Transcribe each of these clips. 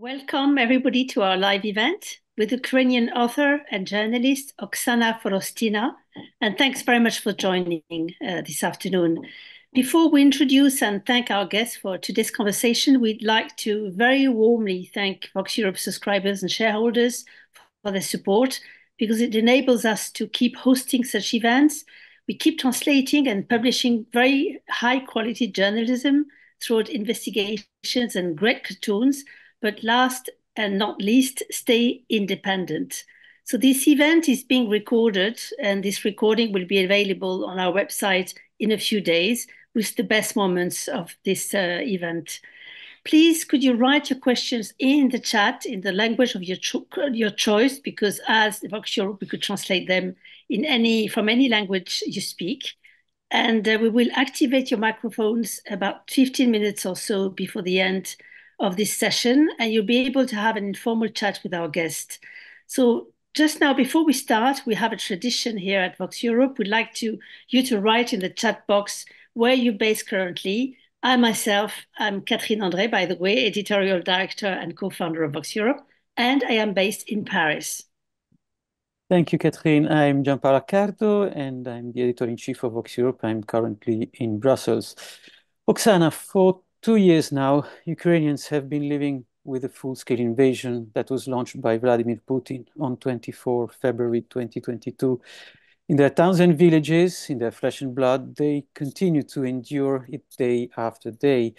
Welcome everybody to our live event with Ukrainian author and journalist Oksana Forostyna, and thanks very much for joining this afternoon. Before we introduce and thank our guests for today's conversation, we'd like to very warmly thank Vox Europe subscribers and shareholders for their support, because it enables us to keep hosting such events. We keep translating and publishing very high quality journalism throughout investigations and great cartoons, but last and not least, stay independent. So this event is being recorded, and this recording will be available on our website in a few days with the best moments of this event. Please, could you write your questions in the chat in the language of your choice, because as Vox Europe, we could translate them in from any language you speak. And we will activate your microphones about 15 minutes or so before the end of this session, and you'll be able to have an informal chat with our guest. So just now, before we start, we have a tradition here at Vox Europe. We'd like you to write in the chat box where you're based currently. I myself, I'm Catherine André, by the way, editorial director and co-founder of Vox Europe, and I am based in Paris. Thank you, Catherine. I'm Gian-Paolo Accardo, and I'm the editor-in-chief of Vox Europe. I'm currently in Brussels. Oksana, for 2 years now, Ukrainians have been living with a full-scale invasion that was launched by Vladimir Putin on 24 February 2022. In their towns and villages, in their flesh and blood, they continue to endure it day after day,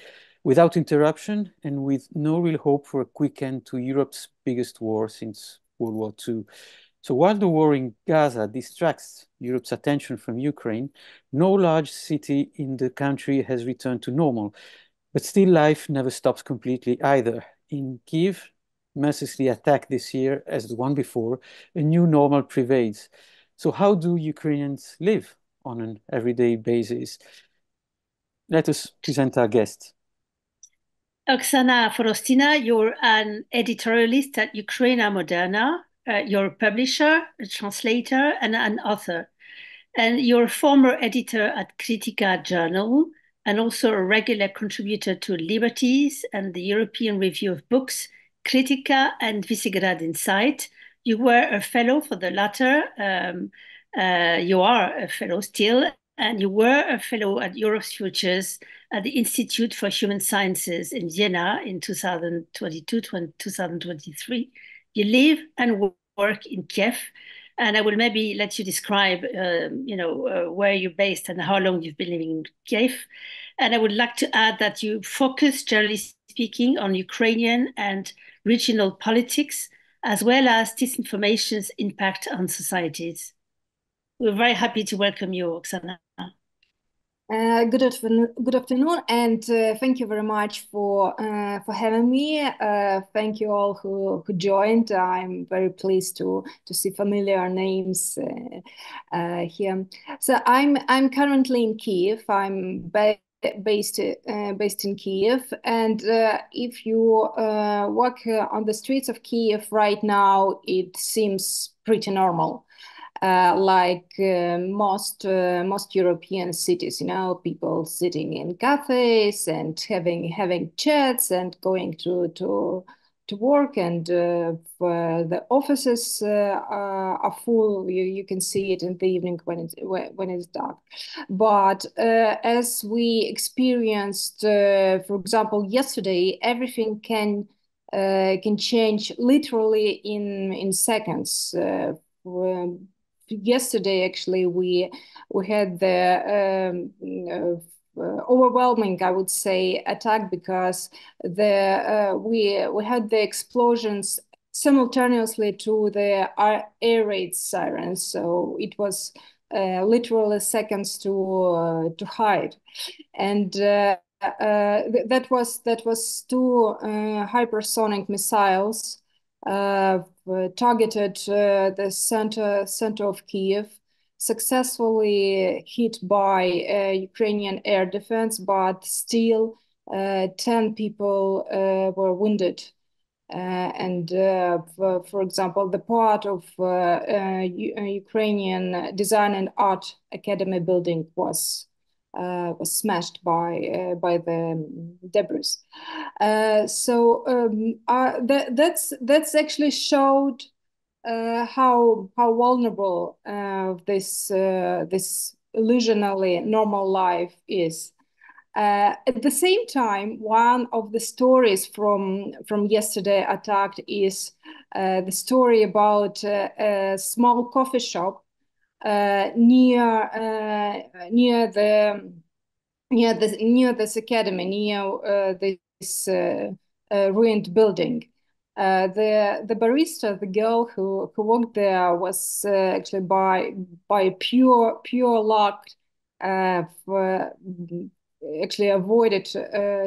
without interruption and with no real hope for a quick end to Europe's biggest war since World War II. So while the war in Gaza distracts Europe's attention from Ukraine, no large city in the country has returned to normal. But still, life never stops completely either. In Kyiv, mercilessly attacked this year as the one before, a new normal prevails. So how do Ukrainians live on an everyday basis? Let us present our guest. Oksana Forostyna, you're an editorialist at Ukraina Moderna. You're a publisher, a translator, and an author. And you're a former editor at Kritika Journal, and also a regular contributor to Liberties and the European Review of Books, Kritika, and Vysigrad Insight. You were a fellow for the latter, you are a fellow still, and you were a fellow at Europe's Futures at the Institute for Human Sciences in Vienna in 2022-2023. You live and work in Kiev, and I will maybe let you describe, where you're based and how long you've been living in Kyiv. And I would like to add that you focus, generally speaking, on Ukrainian and regional politics, as well as disinformation's impact on societies. We're very happy to welcome you, Oksana. Good afternoon, and thank you very much for having me. Thank you all who joined. I'm very pleased to see familiar names here. So I'm currently in Kyiv. I'm based in Kyiv, and if you walk on the streets of Kyiv right now, it seems pretty normal. Like most European cities, people sitting in cafes and having chats and going to work, and the offices are full. You can see it in the evening when it's dark. But as we experienced, for example, yesterday, everything can change literally in seconds. Yesterday, actually, we had the overwhelming, I would say, attack, because we had the explosions simultaneously to the air raid sirens, so it was literally seconds to hide, and that was two hypersonic missiles targeted the center of Kyiv, successfully hit by Ukrainian air defense, but still 10 people were wounded. For example, the part of Ukrainian Design and Art Academy building was was smashed by the debris. That's actually showed how vulnerable this illusionally normal life is. At the same time, one of the stories from yesterday attack is the story about a small coffee shop near this academy, near this ruined building. The barista, the girl who worked there, was actually by pure luck actually avoided.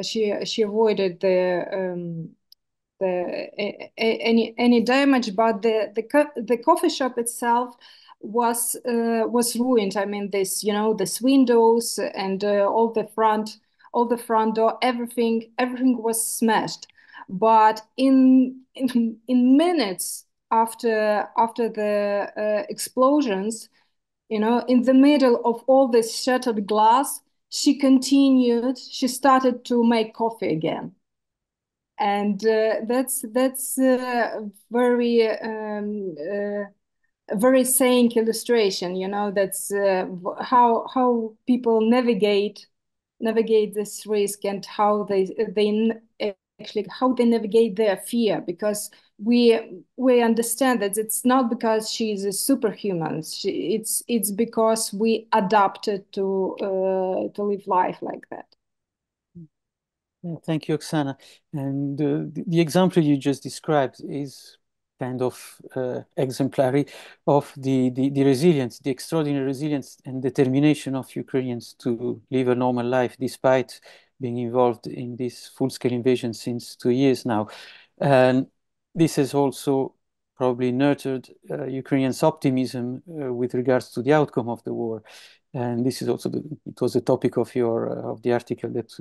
She avoided any damage, but the coffee shop itself was ruined. I mean, this windows and all the front door, everything was smashed. But in minutes after the explosions, in the middle of all this shattered glass, she started to make coffee again. And that's very sane illustration, that's how people navigate this risk, and how they navigate their fear, because we understand that it's not because she is a superhuman. It's because we adapted to live life like that. Yeah, thank you, Oksana. And the example you just described is kind of exemplary of the resilience, the extraordinary resilience and determination of Ukrainians to live a normal life despite being involved in this full-scale invasion since 2 years now. And this has also probably nurtured Ukrainians' optimism with regards to the outcome of the war. And this is also it was the topic of the article that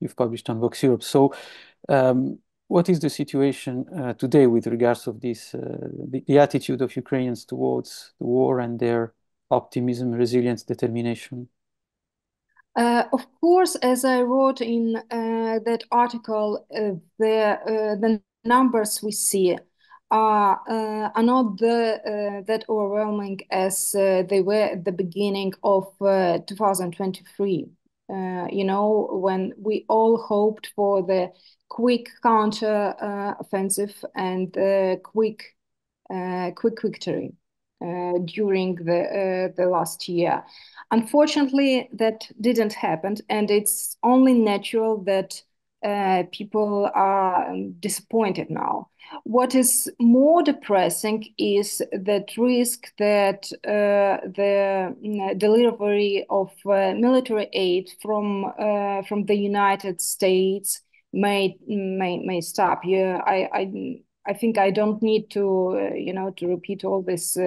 you've published on Vox Europe. So what is the situation today with regards of this, the attitude of Ukrainians towards the war and their optimism, resilience, determination? Of course, as I wrote in that article, the numbers we see are not that overwhelming as they were at the beginning of 2023. When we all hoped for the quick counter offensive and quick victory during the last year. Unfortunately, that didn't happen, and it's only natural that people are disappointed now. What is more depressing is that risk that the delivery of military aid from the United States may stop. Yeah, I think I don't need to, to repeat all this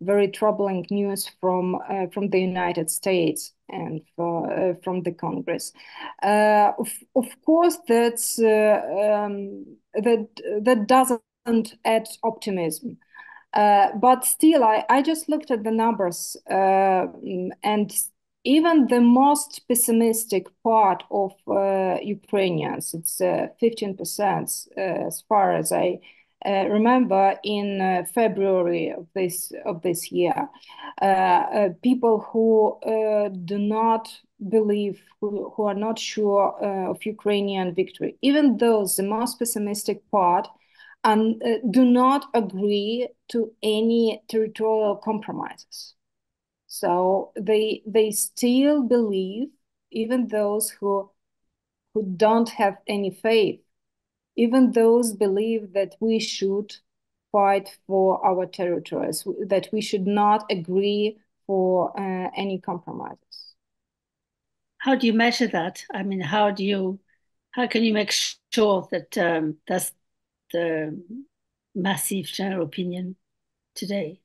very troubling news from the United States and from the Congress. Of course, that doesn't add optimism. But still, I just looked at the numbers, and even the most pessimistic part of Ukrainians, it's 15% as far as I remember, in February of this year, people who do not believe, who are not sure of Ukrainian victory. Even those, the most pessimistic part, do not agree to any territorial compromises. So they still believe, even those who don't have any faith, even those believe that we should fight for our territories, that we should not agree for any compromises. How do you measure that? I mean, how can you make sure that that's the massive general opinion today?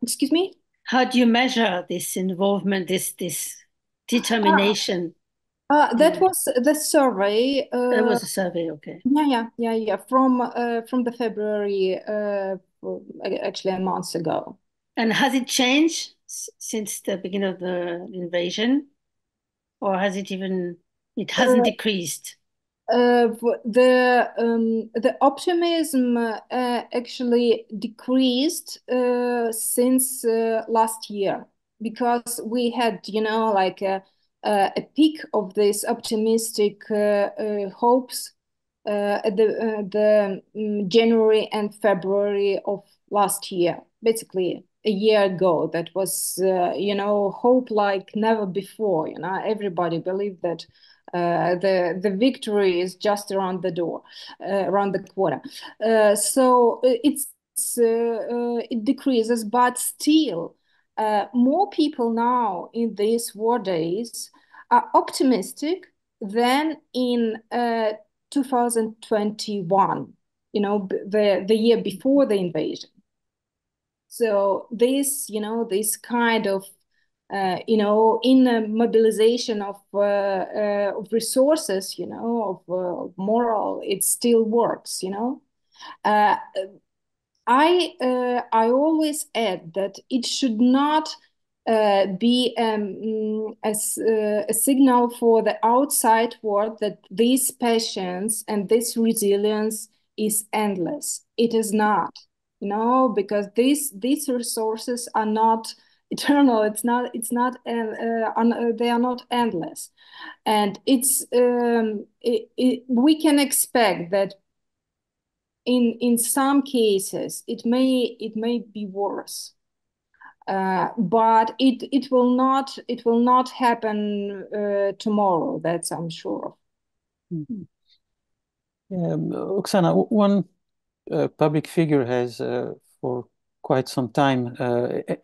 Excuse me? How do you measure this involvement, this determination? That was a survey, okay. Yeah. From the February, actually a month ago. And has it changed since the beginning of the invasion, or has it even, it hasn't decreased? The optimism actually decreased since last year, because we had, you know, like a peak of these optimistic hopes at the January and February of last year, basically a year ago. That was, you know, hope like never before. You know, everybody believed that the victory is just around the door, around the corner. So it decreases, but still more people now in these war days are optimistic than in 2021, you know, the year before the invasion. So this, you know, this kind of, you know, inner mobilization of resources, you know, of moral, it still works, you know. I always add that it should not be a signal for the outside world that this patience and this resilience is endless. It is not, you know, because these resources are not eternal. They are not endless, and it's we can expect that in some cases it may be worse, but it will not happen tomorrow. That's I'm sure of. Mm-hmm. Oksana, one public figure has for quite some time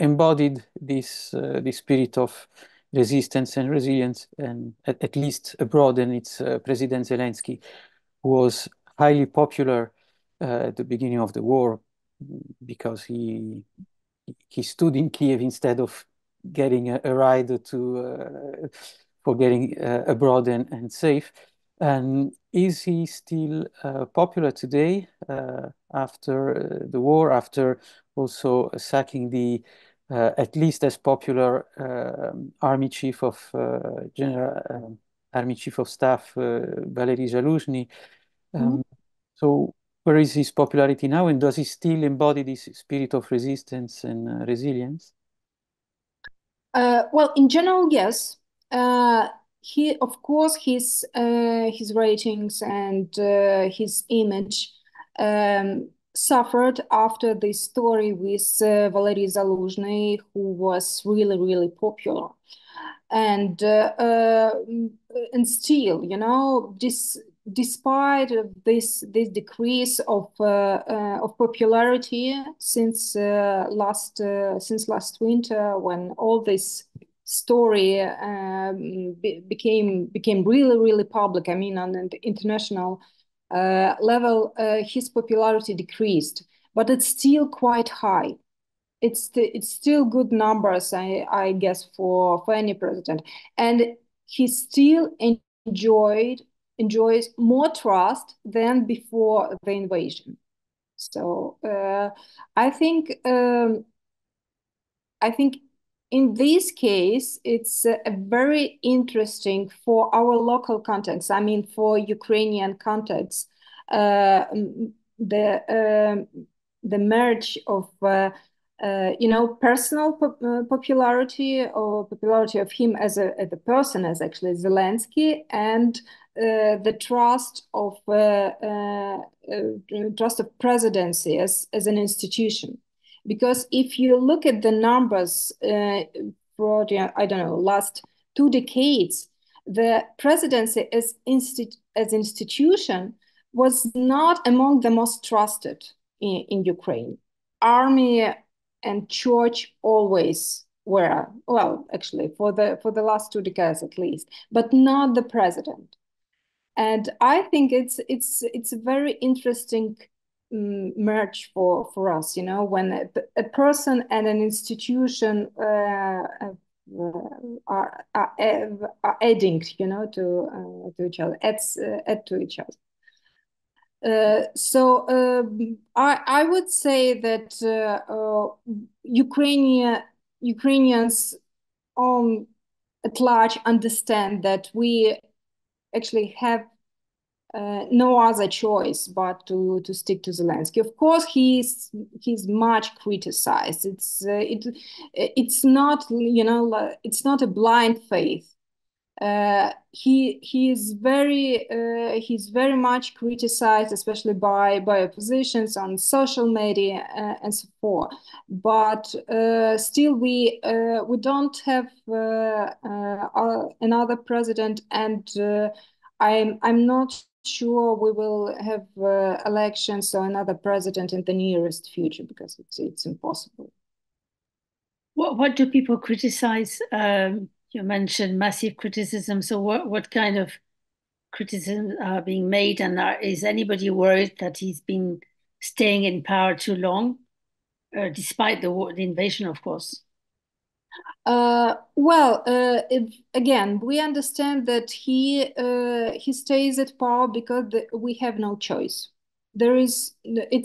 embodied this the spirit of resistance and resilience, and at least abroad, and it's President Zelenskyy, who was highly popular at the beginning of the war because he stood in Kyiv instead of getting a ride to for getting abroad and safe. And is he still popular today after the war, after also sacking the at least as popular army chief of general army chief of staff Valerii Zaluzhnyi? So where is his popularity now, and does he still embody this spirit of resistance and resilience? Well, in general, yes. He, of course, his ratings and his image suffered after this story with Valerii Zaluzhnyi, who was really, really popular, and still, you know, despite this decrease of popularity since last winter, when all this story became really, really public, I mean, on an international level, his popularity decreased, but it's still quite high. It's still good numbers, I guess, for any president, and he still enjoys more trust than before the invasion. So I think in this case, it's a very interesting for our local context. I mean, for Ukrainian context, the merge of you know, personal popularity, or popularity of him as a person, as actually Zelenskyy, and the trust of presidency as an institution. Because if you look at the numbers for, I don't know, last 2 decades, the presidency as institution was not among the most trusted in Ukraine. Army and church always were, well, actually, for the last 2 decades at least, but not the president. And I think it's a very interesting merge for us, you know, when a person and an institution are adding, you know, to each other, add to each other. So I would say that Ukraine Ukrainians at large understand that we actually have no other choice but to stick to Zelenskyy. Of course, he's much criticized. It's not, you know, it's not a blind faith. He's very much criticized, especially by oppositions on social media and so forth. But still, we don't have another president, and I'm not sure we will have elections or another president in the nearest future, because it's impossible. What do people criticize? You mentioned massive criticism. So what kind of criticisms are being made, and is anybody worried that he's been staying in power too long, despite the invasion, of course? Again, we understand that he stays at power because we have no choice. It's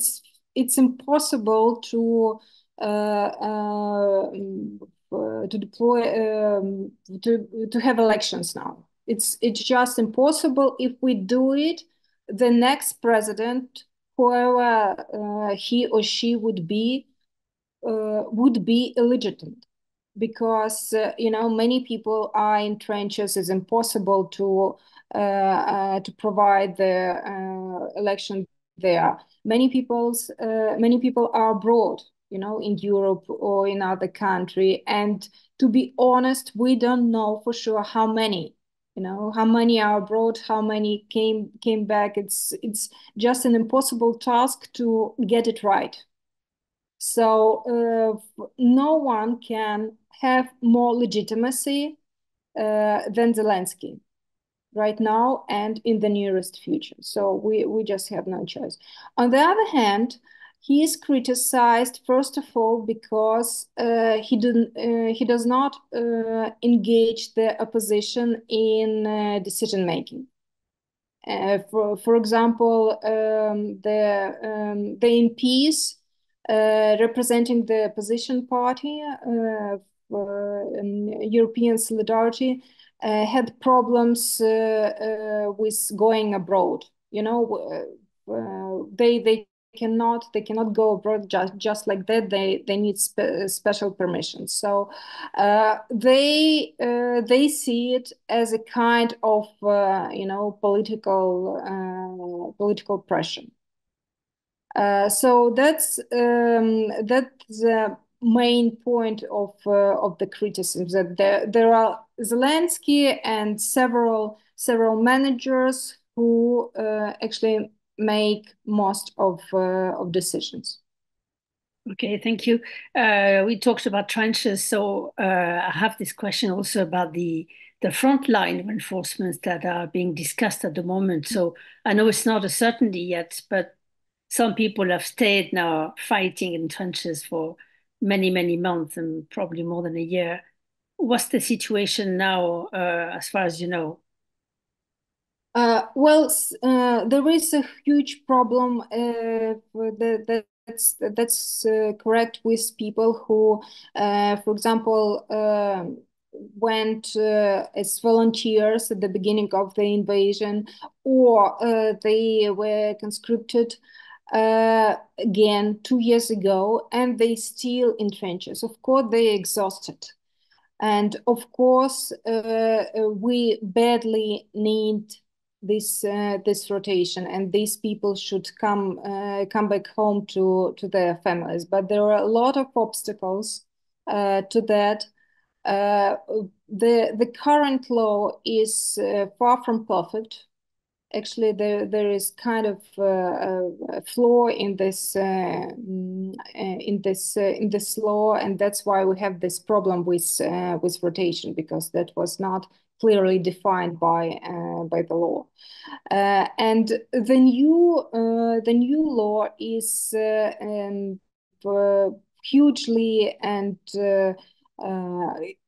impossible to deploy to have elections now. It's just impossible. If we do it, the next president, whoever he or she would be illegitimate, because you know, many people are in trenches. It's impossible to provide the election there. Many people are abroad, you know, in Europe or in other country. And to be honest, we don't know for sure how many, you know, how many are abroad, how many came back. It's just an impossible task to get it right. So no one can have more legitimacy than Zelenskyy right now and in the nearest future. So we just have no choice. On the other hand, he is criticized, first of all, because he does not engage the opposition in decision making. For example, the MPs representing the opposition party, European Solidarity, had problems with going abroad. You know, they cannot go abroad just like that. They need special permission. So they see it as a kind of you know, political pressure. So that's the main point of the criticism, that there are Zelenskyy and several managers who actually make most of decisions. Okay, thank you. We talked about trenches, so I have this question also about the frontline reinforcements that are being discussed at the moment. So I know it's not a certainty yet, but some people have stayed now fighting in trenches for many, many months and probably more than a year. What's the situation now, as far as you know? There is a huge problem that's correct, with people who, for example, went as volunteers at the beginning of the invasion, or they were conscripted again 2 years ago, and they still in trenches. Of course, they are exhausted. And of course, we badly need this rotation, and these people should come back home to their families. But there are a lot of obstacles to that. The current law is far from perfect. Actually, there is kind of a flaw in this law, and that's why we have this problem with rotation, because that was not clearly defined by the law, and the new law is hugely and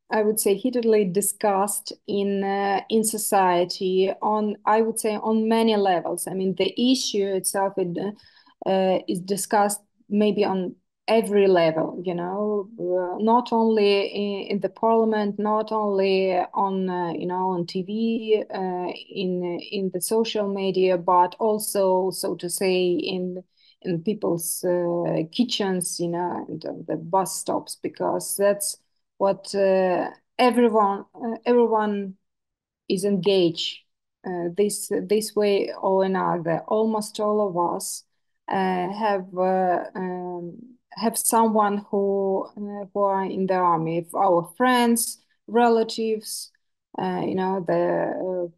I would say heatedly discussed in society, on many levels. I mean, the issue itself is discussed maybe on every level, you know, not only in the parliament, not only on, you know, on TV, in the social media, but also, so to say, in people's kitchens, you know, and the bus stops, because that's what everyone is engaged this way or another. Almost all of us have someone who are in the army. If our friends, relatives, you know, the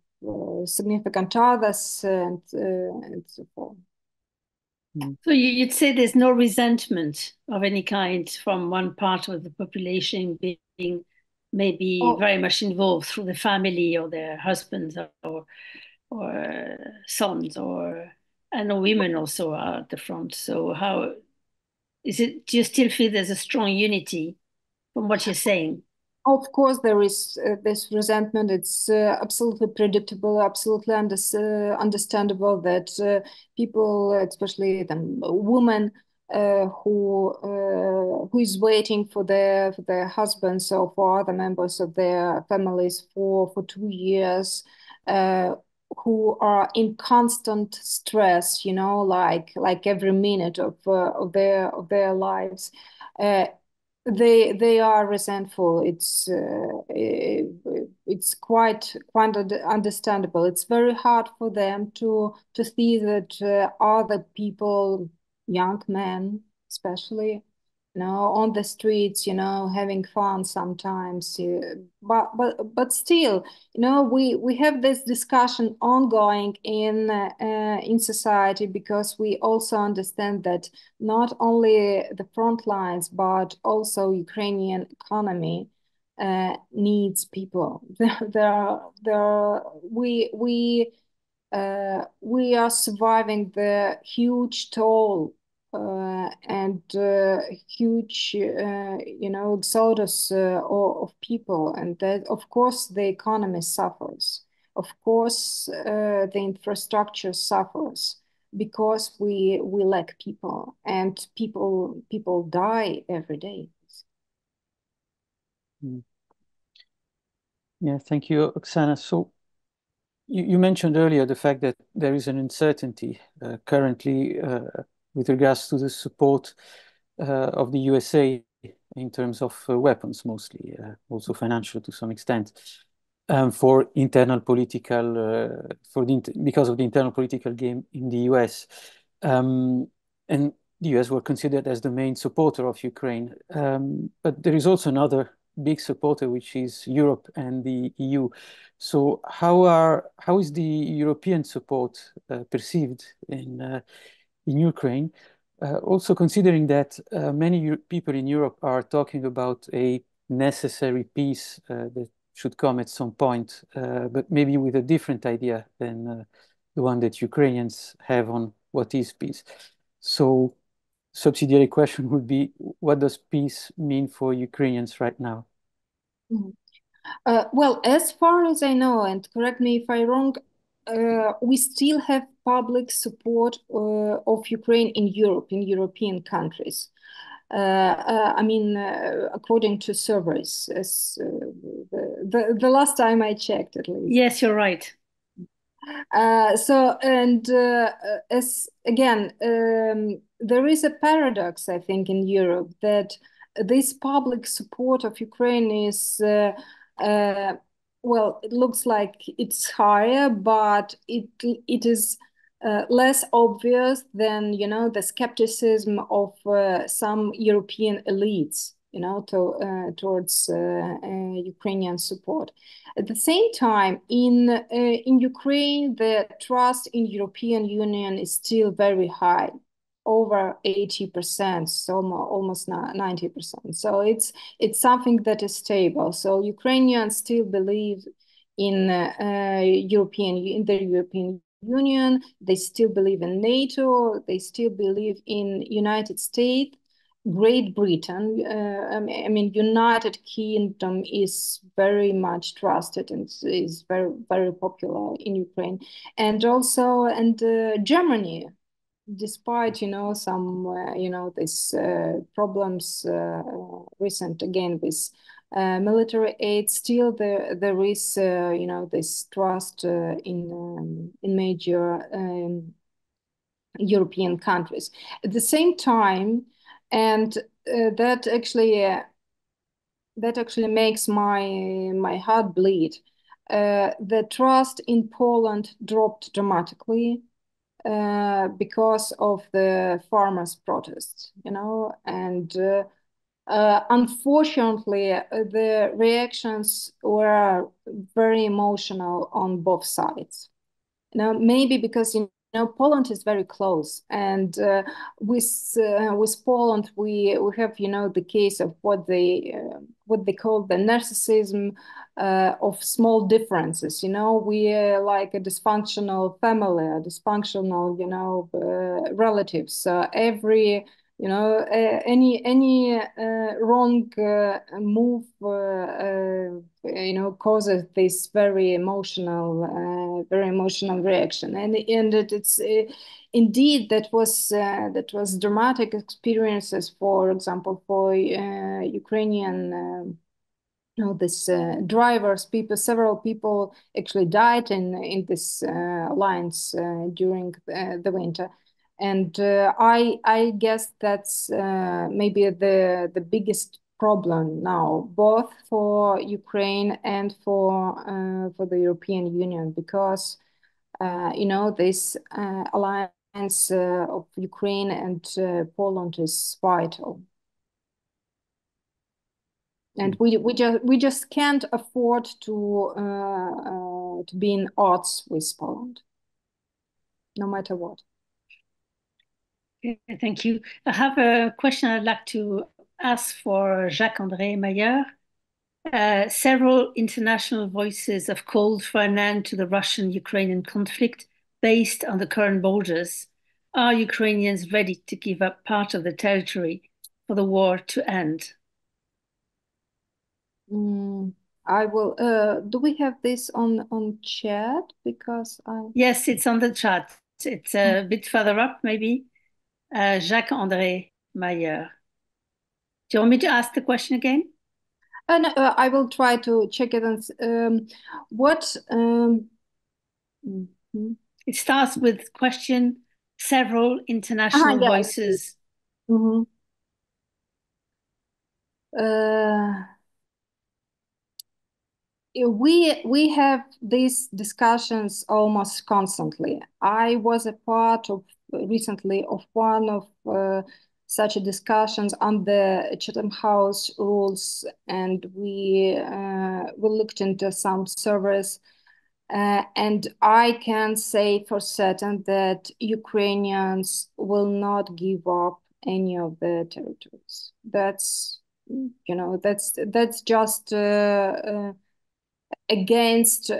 significant others, and so forth. So you'd say there's no resentment of any kind from one part of the population being maybe very much involved through the family or their husbands or sons, or I know women also are at the front. So how is it? Do you still feel there's a strong unity from what you're saying? Of course, there is this resentment. It's absolutely predictable, absolutely understandable that people, especially women, who is waiting for their husbands or for other members of their families for 2 years, who are in constant stress, you know, like every minute of their lives. They are resentful. It's quite understandable. It's very hard for them to see that other people, young men especially, you know, on the streets, you know, having fun sometimes. But still, you know, we have this discussion ongoing in society, because we also understand that not only the front lines, but also Ukrainian economy needs people. We are surviving the huge toll and huge, you know, exodus of people, and that, of course, the economy suffers. Of course, the infrastructure suffers, because we lack people, and people die every day. Yeah, thank you, Oksana. So you mentioned earlier the fact that there is an uncertainty currently with regards to the support of the USA in terms of weapons, mostly, also financial to some extent, for internal political, because of the internal political game in the US. And the US were considered as the main supporter of Ukraine. But there is also another big supporter, which is Europe and the EU. So how is the European support perceived in Ukraine, also considering that many people in Europe are talking about a necessary peace that should come at some point, but maybe with a different idea than the one that Ukrainians have on what is peace. So subsidiary question would be, what does peace mean for Ukrainians right now? Mm-hmm. Well, as far as I know, and correct me if I'm wrong, we still have public support of Ukraine in Europe, in European countries. I mean, according to surveys, as the last time I checked, at least. Yes, you're right. As again, there is a paradox, I think, in Europe, that this public support of Ukraine is, well, it looks like it's higher, but it is less obvious than, you know, the skepticism of some European elites, you know, towards Ukrainian support. At the same time, in Ukraine, the trust in European Union is still very high, over 80%, so almost 90%. So it's something that is stable. So Ukrainians still believe in the European Union. They still believe in NATO. They still believe in United States, Great Britain. I mean, United Kingdom is very much trusted and is very, very popular in Ukraine, and Germany. despite, some, these problems recent again with military aid, still there is, this trust in major European countries. At the same time, and that actually makes my heart bleed. The trust in Poland dropped dramatically because of the farmers' protests, and unfortunately, the reactions were very emotional on both sides. Now, maybe because Poland is very close, and with Poland we have the case of what they call the narcissism of small differences. We are like a dysfunctional family, a dysfunctional relatives. Every any wrong move causes this very emotional reaction, and it's indeed that was dramatic experiences, for example, for Ukrainian this drivers. Several people actually died in this lines during the winter. And I guess that's maybe the biggest problem now, both for Ukraine and for the European Union, because this alliance of Ukraine and Poland is vital, and we just can't afford to be in odds with Poland, no matter what. Thank you. I have a question I'd like to ask for Jacques-André Mayer. Several international voices have called for an end to the Russian-Ukrainian conflict based on the current borders. Are Ukrainians ready to give up part of the territory for the war to end? I will. Do we have this on chat? Because I... Yes, it's on the chat. It's a bit further up, maybe. Jacques-André Mayer. Do you want me to ask the question again? No, I will try to check it. And, it starts with question, several international voices. Yeah. We have these discussions almost constantly. I was a part of recently of one of such discussions on the Chatham House rules, and we looked into some surveys, and I can say for certain that Ukrainians will not give up any of their territories. That's that's just against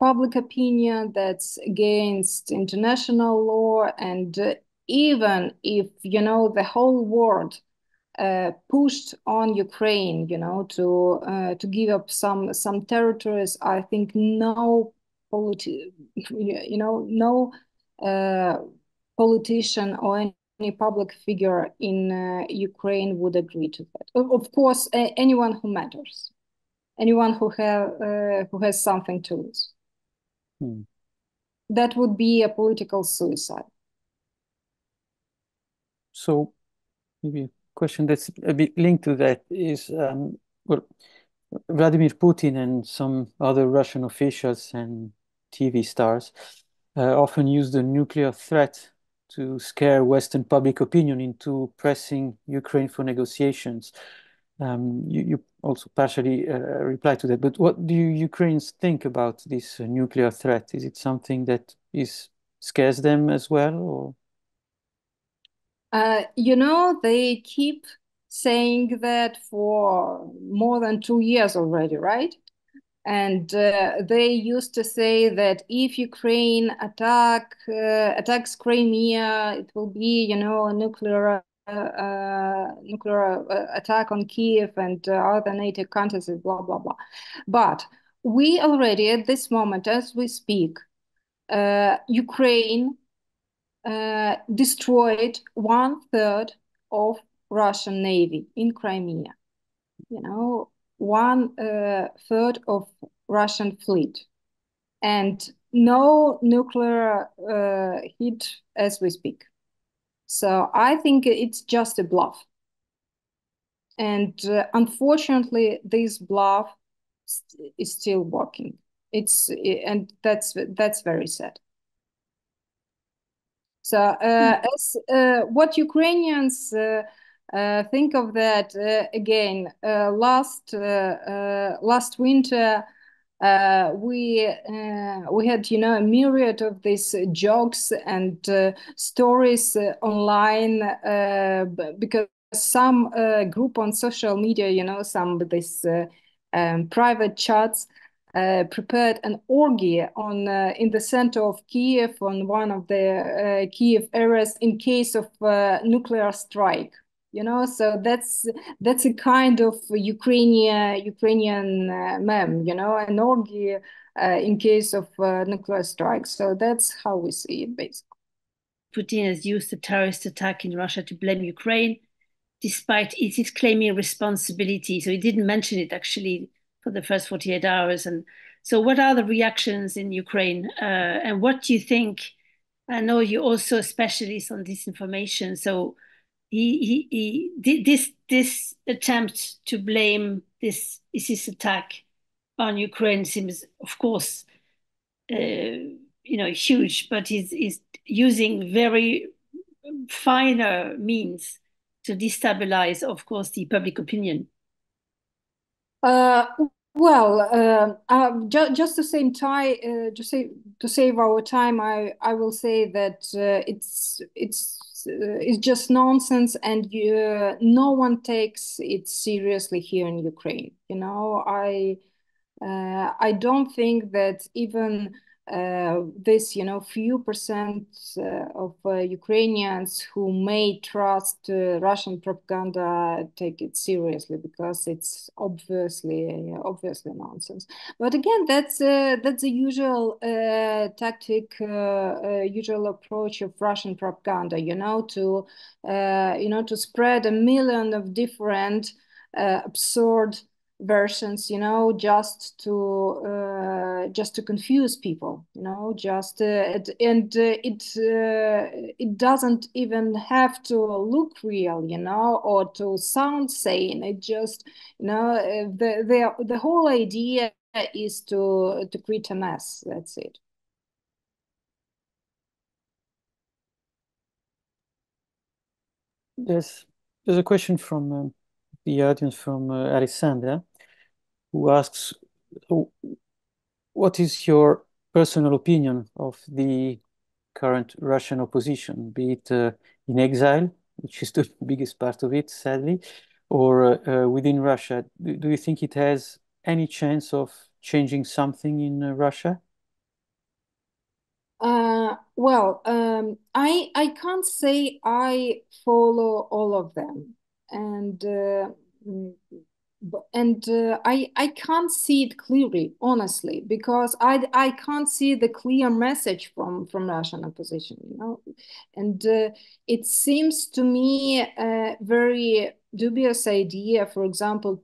public opinion, that's against international law, and even if the whole world pushed on Ukraine to give up some territories, I think no politician or any public figure in Ukraine would agree to that. Of course, anyone who matters. Anyone who has something to lose. That would be a political suicide. So maybe a question that's a bit linked to that is, well, Vladimir Putin and some other Russian officials and TV stars often use the nuclear threat to scare Western public opinion into pressing Ukraine for negotiations. You also partially replied to that, but what do Ukrainians think about this nuclear threat? Is it something that scares them as well? Or? They keep saying that for more than 2 years already, right? And they used to say that if Ukraine attacks Crimea, it will be, a nuclear attack on Kyiv and other NATO countries, blah, blah, blah. But we already, at this moment, as we speak, Ukraine destroyed 1/3 of Russian Navy in Crimea, you know, 1/3 of Russian fleet, and no nuclear hit as we speak. So I think it's just a bluff. And unfortunately, this bluff is still working. And that's very sad. So what Ukrainians think of that, again, last winter, we had, you know, a myriad of these jokes and stories online because some group on social media, you know, some of these private chats prepared an orgy on in the center of Kyiv, on one of the Kyiv areas, in case of nuclear strike. You know, so that's a kind of Ukrainian meme, you know, an orgy in case of nuclear strikes. So that's how we see it, basically. Putin has used the terrorist attack in Russia to blame Ukraine, despite it is claiming responsibility. So he didn't mention it, actually, for the first 48 hours. And so what are the reactions in Ukraine? And what do you think? I know you're also a specialist on disinformation, so he did this attempt to blame this ISIS attack on Ukraine seems, of course, you know, huge, but he's using very finer means to destabilize, of course, the public opinion. Well, just to say, to save our time, I will say that it's just nonsense, and no one takes it seriously here in Ukraine. You know, I don't think that even this, you know, few percent of Ukrainians who may trust Russian propaganda take it seriously, because it's obviously nonsense. But again, that's the usual tactic, usual approach of Russian propaganda. You know, to spread a million of different absurd versions, you know, just to confuse people, you know, it doesn't even have to look real, you know, or to sound sane. It just, you know, the whole idea is to create a mess. That's it. Yes, there's a question from the audience, from Alessandra, who asks, what is your personal opinion of the current Russian opposition, be it in exile, which is the biggest part of it, sadly, or within Russia? Do you think it has any chance of changing something in Russia? Well, I can't say I follow all of them. And I can't see it clearly, honestly, because I can't see the clear message from Russian opposition, you know, and it seems to me a very dubious idea, for example,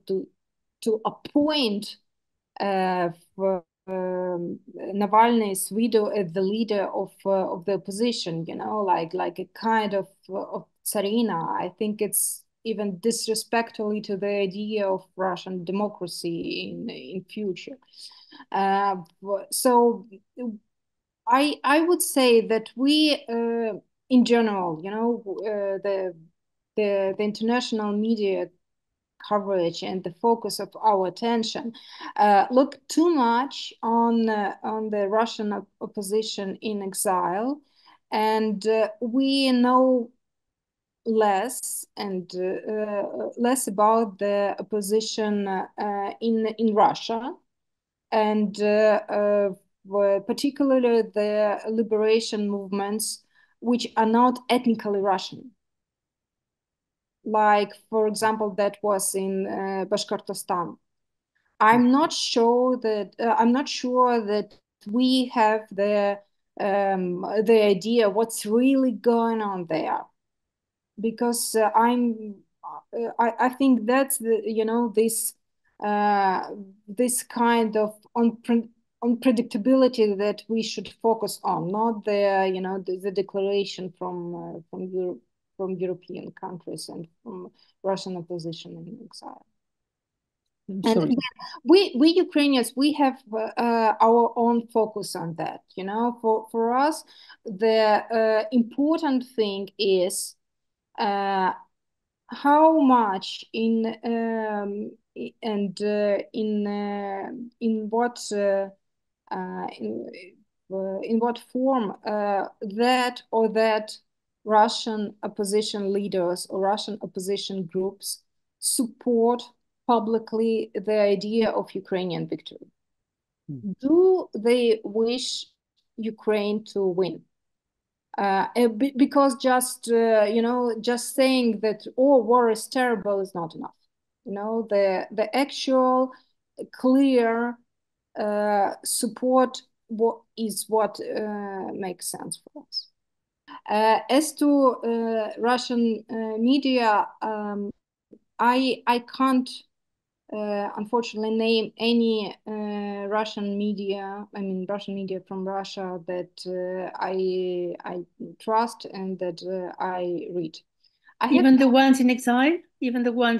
to appoint Navalny's widow as the leader of the opposition, you know, like a kind of Tsarina. I think it's even disrespectfully to the idea of Russian democracy in future. So I would say that we, in general, you know, the international media coverage and the focus of our attention look too much on the Russian opposition in exile, and we know less and less about the opposition in Russia, and particularly the liberation movements, which are not ethnically Russian. Like, for example, that was in Bashkortostan. I'm not sure that we have the the idea what's really going on there, because I think that's the, you know, this this kind of unpredictability that we should focus on, not the, you know, the declaration from Europe, from European countries and from Russian opposition in exile. And again, we Ukrainians, we have our own focus on that. You know, for us, the important thing is how much in and in what form that or that Russian opposition leaders or Russian opposition groups support publicly the idea of Ukrainian victory. Do they wish Ukraine to win? Because just you know, just saying that oh, war is terrible is not enough. You know, the actual clear support is what makes sense for us. As to Russian media, I can't unfortunately name any Russian media. I mean, Russian media from Russia that I trust and that I read. Even the ones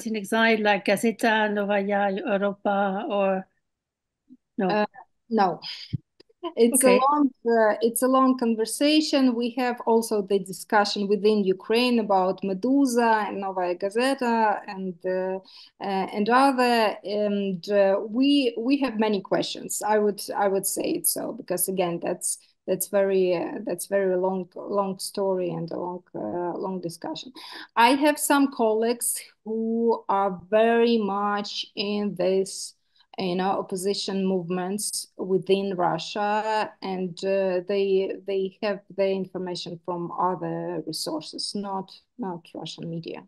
in exile, like Gazeta Novaya Europa, or no, no. It's okay. It's a long conversation. We have also the discussion within Ukraine about Medusa and Nova Gazeta and other, and we have many questions. I would say it so, because again, that's very long story and a long discussion. I have some colleagues who are very much in this, you know, opposition movements within Russia, and they have their information from other resources, not Russian media.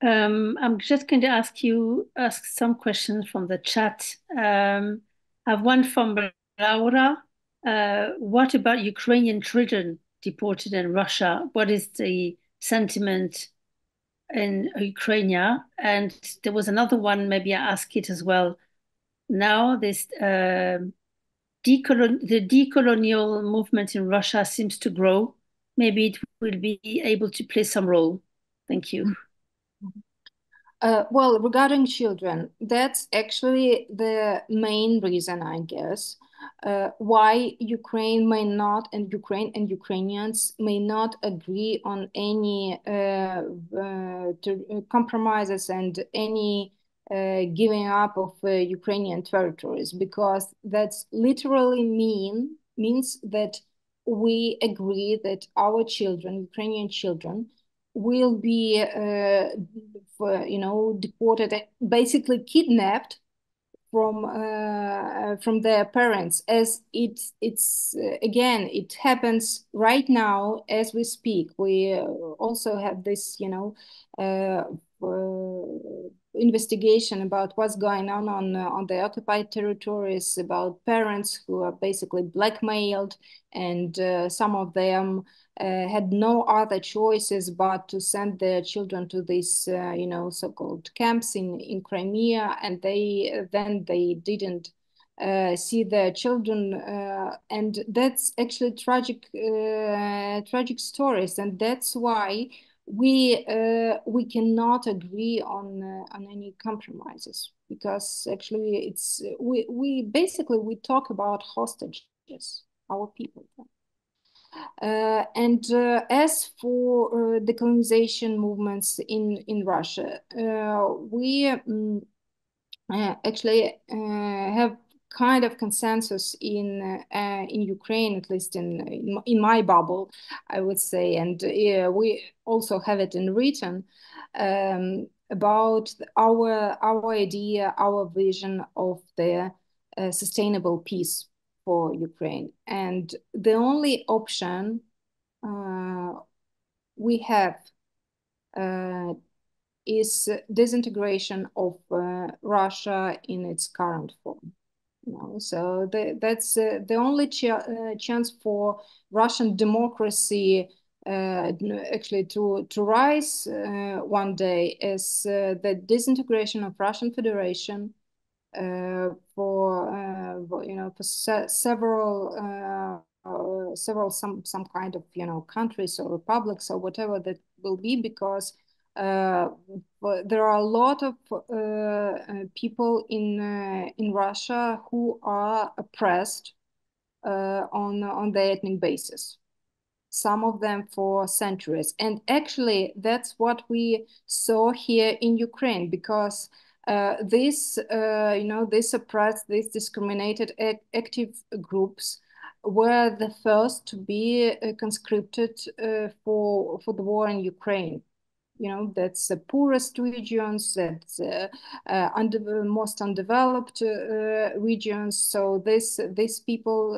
I'm just going to ask some questions from the chat. I have one from Laura. What about Ukrainian children deported in Russia? What is the sentiment in Ukraine? And there was another one, maybe I ask it as well now. This the decolonial movement in Russia seems to grow. Maybe it will be able to play some role. Thank you. Well, regarding children, that's actually the main reason, I guess, why Ukraine may not, and Ukraine and Ukrainians may not agree on any compromises and any giving up of Ukrainian territories, because that's literally means that we agree that our children, Ukrainian children, will be, you know, deported, basically kidnapped from their parents, as again, it happens right now as we speak. We also have this, you know, investigation about what's going on the occupied territories, about parents who are basically blackmailed, and some of them had no other choices but to send their children to these, you know, so-called camps in Crimea, and then they didn't see their children, and that's actually tragic stories, and that's why we cannot agree on any compromises, because actually it's we talk about hostages, our people. And as for the decolonization movements in Russia, we actually have kind of consensus in Ukraine, at least in my bubble, I would say, and we also have it in written about our idea, our vision of the sustainable peace for Ukraine. And the only option we have is disintegration of Russia in its current form. No, so that's the only chance for Russian democracy actually to rise one day is the disintegration of Russian Federation for several kind of countries or republics or whatever that will be, because there are a lot of people in Russia who are oppressed on the ethnic basis, some of them for centuries. And actually, that's what we saw here in Ukraine, because this oppressed, these discriminated active groups were the first to be conscripted for the war in Ukraine. That's the poorest regions, that's most undeveloped regions. So these people,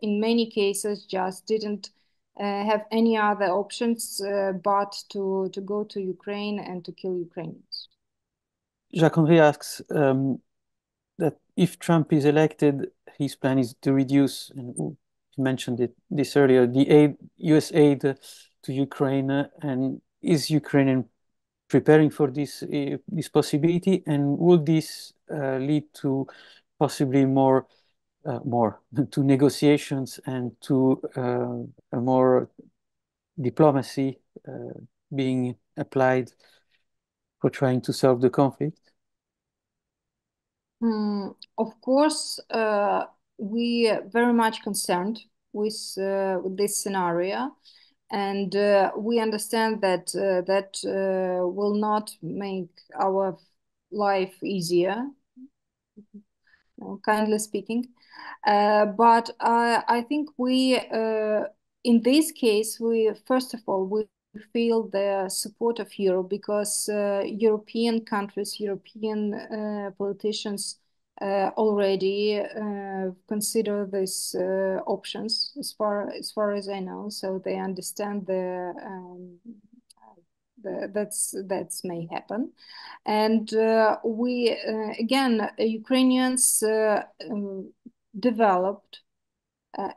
in many cases, just didn't have any other options but to go to Ukraine and to kill Ukrainians. Jacques-Henri asks that if Trump is elected, his plan is to reduce, and he mentioned this earlier, the U.S. aid to Ukraine, and is Ukraine preparing for this possibility, and would this lead to possibly more to negotiations and to more diplomacy being applied for trying to solve the conflict? Of course, we are very much concerned with this scenario. And we understand that that will not make our life easier, kindly speaking. But I think we, in this case, first of all, we feel the support of Europe, because European countries, European politicians already consider these options, as far as I know. So they understand that may happen, and we again, Ukrainians developed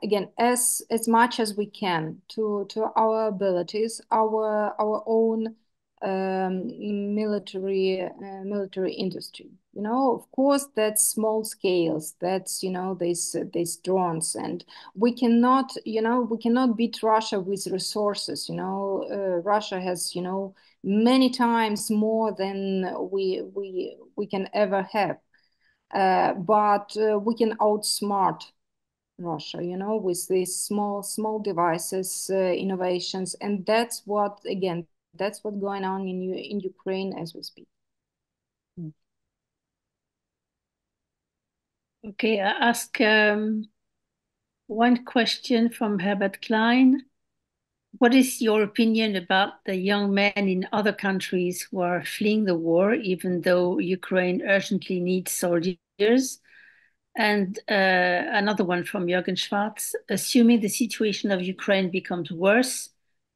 again as much as we can to our abilities, our own military industry. Of course, that's small scales, that's these drones, and we cannot beat Russia with resources. Russia has many times more than we can ever have, but we can outsmart Russia, with these small devices, innovations, and that's what, again, that's what's going on in Ukraine as we speak. Okay, I ask one question from Herbert Klein. What is your opinion about the young men in other countries who are fleeing the war, even though Ukraine urgently needs soldiers? And another one from Jürgen Schwarz. Assuming the situation of Ukraine becomes worse,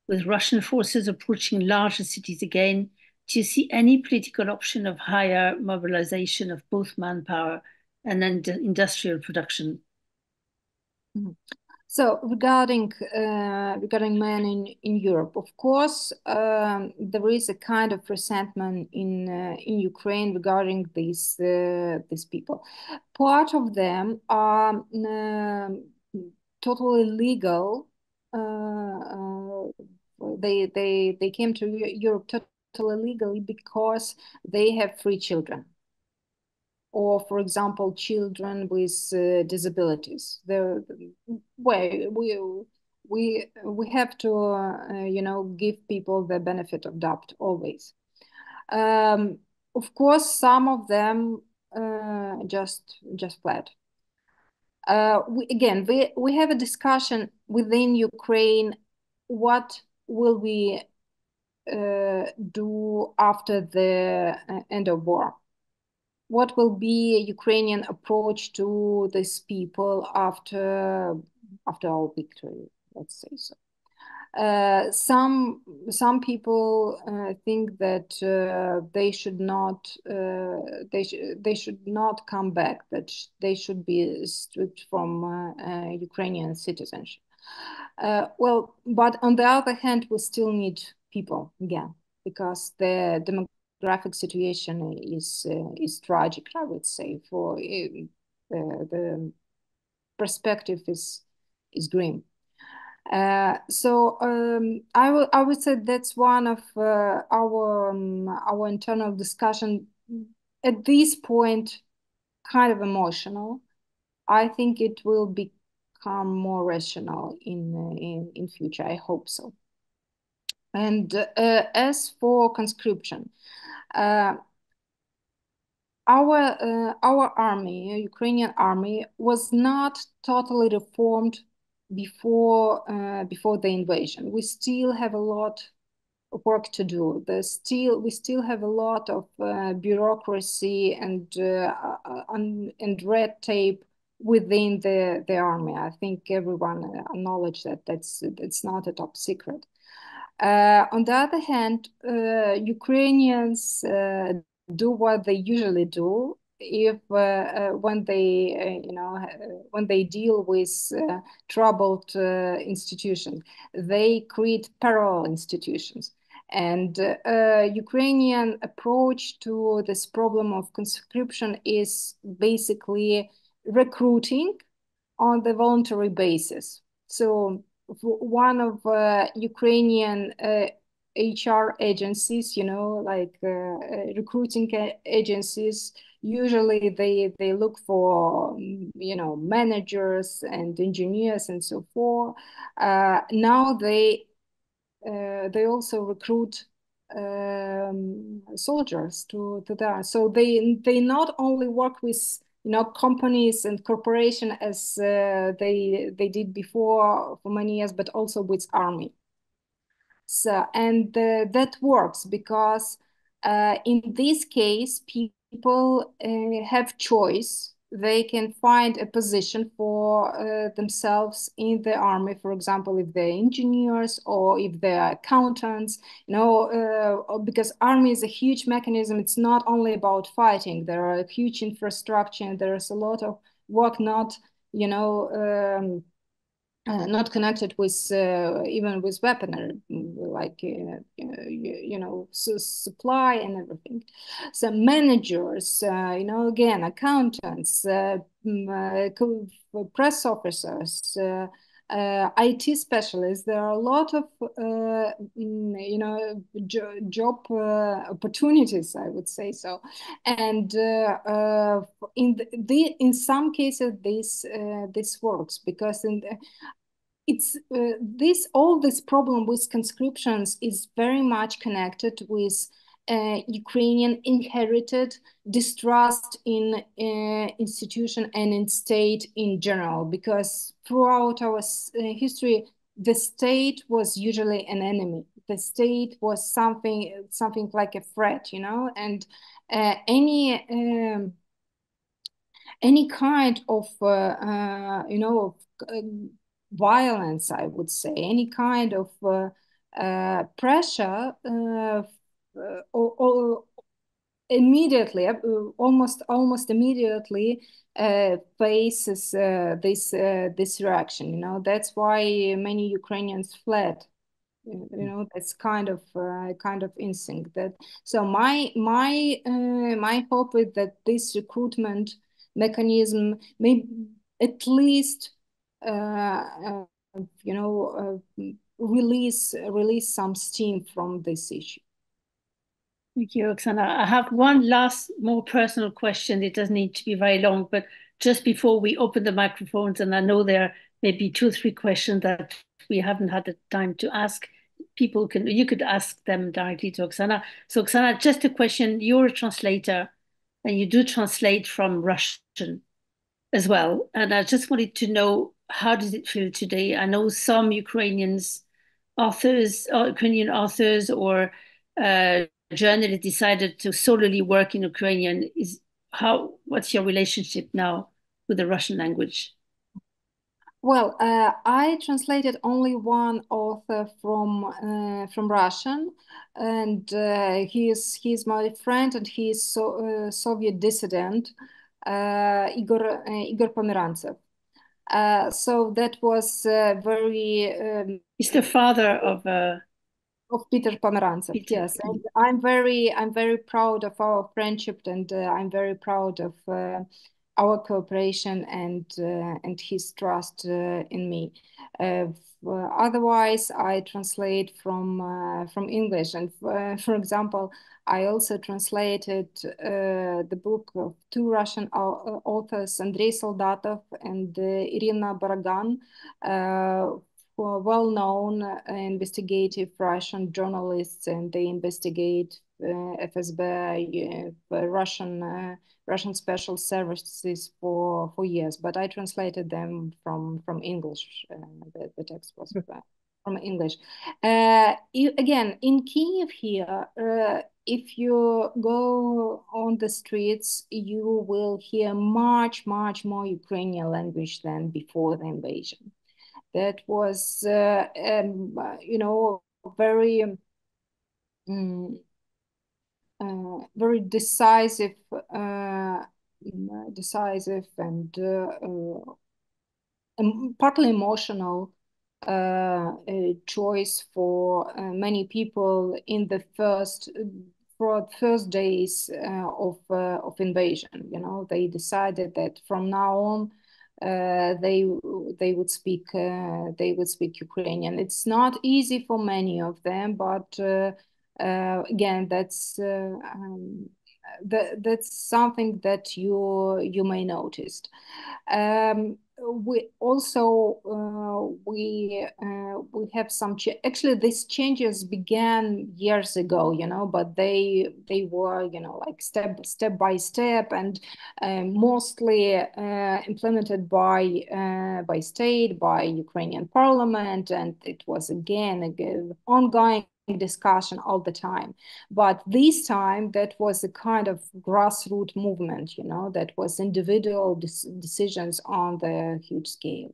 with Russian forces approaching larger cities again, do you see any political option of higher mobilization of both manpower and industrial production? So regarding men in Europe, of course, there is a kind of resentment in Ukraine regarding these people. Part of them are totally legal. They came to Europe totally legally because they have free children, or, for example, children with disabilities. We have to give people the benefit of doubt always. Of course, some of them just fled. We have a discussion within Ukraine. What will we do after the end of war? What will be a Ukrainian approach to these people after our victory? Let's say so. Some people think that they should not come back, that they should be stripped from Ukrainian citizenship. Well, but on the other hand, we still need people again, because the demographic situation is tragic, I would say. For the perspective is grim. I would say that's one of our internal discussion at this point, kind of emotional. I think it will become more rational in future. I hope so. And as for conscription, our army, Ukrainian army, was not totally reformed before the invasion. We still have a lot of work to do. We still have a lot of bureaucracy and red tape within the army. I think everyone acknowledges that that's not a top secret. On the other hand, Ukrainians do what they usually do if when they deal with troubled institutions. They create parallel institutions, and Ukrainian approach to this problem of conscription is basically recruiting on the voluntary basis. So one of Ukrainian HR agencies, like recruiting agencies, usually they look for, managers and engineers and so forth. Now they also recruit soldiers to that. So they not only work with companies and corporation as they did before for many years, but also with army. So, and that works because in this case, people have choice. They can find a position for themselves in the army, for example, if they're engineers or if they're accountants, because army is a huge mechanism. It's not only about fighting. There are a huge infrastructure and there is a lot of work not, not connected with even with weaponry, like supply and everything. So managers, again, accountants, press officers, IT specialists. There are a lot of job opportunities, I would say so, and in some cases this works because this problem with conscriptions is very much connected with Ukrainian inherited distrust in institution and in state in general, because throughout our history, the state was usually an enemy. The state was something like a threat, and any kind of violence, I would say, any kind of pressure. Immediately, almost immediately, faces this reaction. That's why many Ukrainians fled. That's kind of instinct. That so my hope is that this recruitment mechanism may at least release some steam from this issue. Thank you, Oksana. I have one last, more personal question. It doesn't need to be very long, but just before we open the microphones, and I know there may be 2 or 3 questions that we haven't had the time to ask, you could ask them directly to Oksana. So Oksana, just a question. You're a translator, and you do translate from Russian as well. And I just wanted to know, how does it feel today? I know some Ukrainian authors or journalist decided to solely work in Ukrainian. What's your relationship now with the Russian language? Well, I translated only one author from Russian, and he is my friend, and he is Soviet dissident, Igor Pomerantsev. So that was very. He's the father of Peter Pomerantsev. Peter. Yes, and I'm very proud of our friendship, and I'm very proud of. Our cooperation and his trust in me. Otherwise, I translate from English. And for example, I also translated the book of two Russian authors, Andrey Soldatov and Irina Baragan, who are well-known investigative Russian journalists, and they investigate FSB, Russian special services for years, but I translated them from English. The text was from English. Again, in Kyiv here, if you go on the streets, you will hear much more Ukrainian language than before the invasion. That was, very. Very decisive, and partly emotional choice for many people in the first days of invasion. You know, they decided that from now on they would speak Ukrainian. It's not easy for many of them, but. Again, that's something that you may notice. We have some actually these changes began years ago, but they were like step by step, and mostly implemented by state, by Ukrainian parliament, and it was again ongoing discussion all the time. But this time that was a kind of grassroots movement, that was individual decisions on the huge scale.